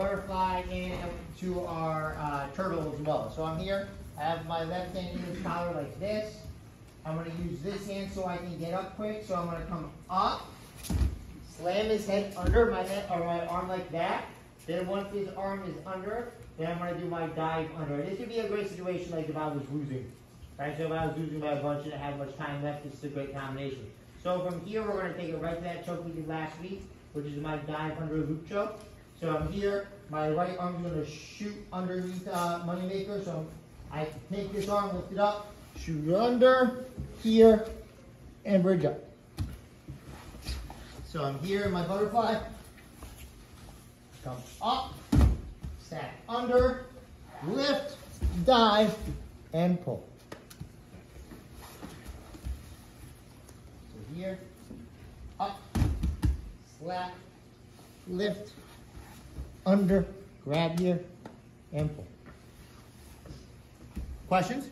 butterfly and to our turtle as well. So I'm here, I have my left hand in the collar like this. I'm gonna use this hand so I can get up quick. So I'm gonna come up, slam his head under my neck or my arm like that. Then once his arm is under, then I'm gonna do my dive under. This would be a great situation like if I was losing. Right, so if I was losing by a bunch and I had much time left, this is a great combination. So from here, we're gonna take it right to that choke we did last week, which is my dive under loop choke. So I'm here, my right arm's gonna shoot underneath Moneymaker. So I take this arm, lift it up, shoot under, here, and bridge up. So I'm here in my butterfly, come up, snap under, lift, dive, and pull. So here, up, slap, lift, under, grab here, and pull. Questions?